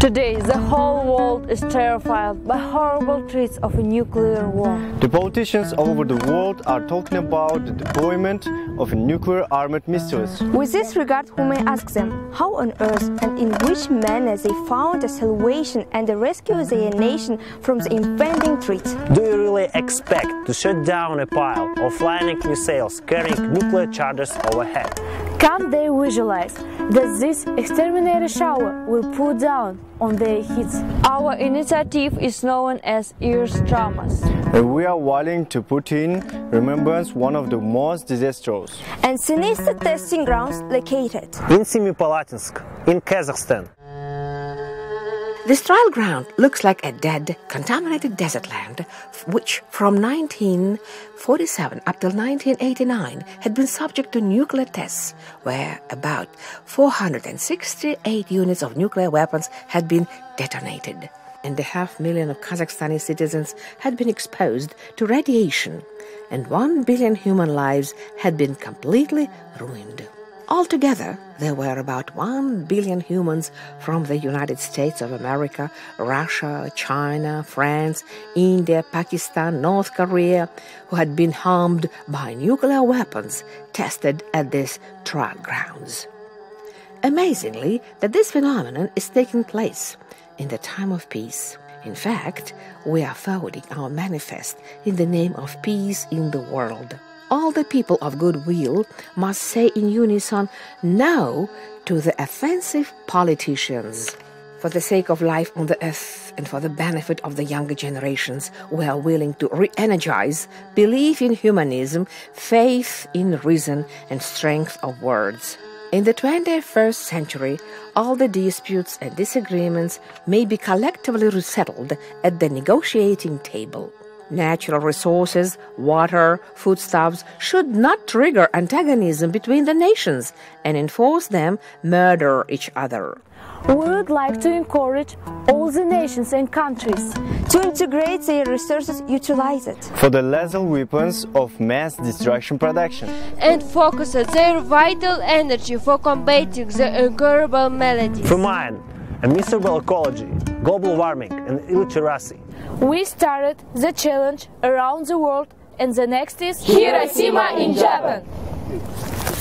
Today, the whole world is terrified by horrible threats of a nuclear war. The politicians all over the world are talking about the deployment of nuclear armored missiles. With this regard, we may ask them how on earth and in which manner they found a salvation and a rescue their nation from the impending threat. Do you really expect to shut down a pile of flying missiles carrying nuclear charges overhead? Can't they visualize that this exterminator shower will pour down on their heads? Our initiative is known as Earth Traumas. We are willing to put in remembrance one of the most disastrous and sinister testing grounds located in Semipalatinsk, in Kazakhstan. This trial ground looks like a dead, contaminated desert land, which from 1947 up till 1989 had been subject to nuclear tests, where about 468 units of nuclear weapons had been detonated, and a 500,000 of Kazakhstani citizens had been exposed to radiation, and 1 billion human lives had been completely ruined. Altogether, there were about 1 billion humans from the United States of America, Russia, China, France, India, Pakistan, North Korea, who had been harmed by nuclear weapons tested at these trial grounds. Amazingly, that this phenomenon is taking place in the time of peace. In fact, we are forwarding our manifest in the name of peace in the world. All the people of goodwill must say in unison no to the offensive politicians. For the sake of life on the earth and for the benefit of the younger generations, we are willing to re-energize belief in humanism, faith in reason, and strength of words. In the 21st century, all the disputes and disagreements may be collectively resettled at the negotiating table. Natural resources, water, foodstuffs should not trigger antagonism between the nations and enforce them to murder each other. We would like to encourage all the nations and countries to integrate their resources, utilize it for the lethal weapons of mass destruction production, and focus their vital energy for combating the incurable maladies. For mine, a miserable ecology, global warming and illiteracy. We started the challenge around the world, and the next is Hiroshima in Japan.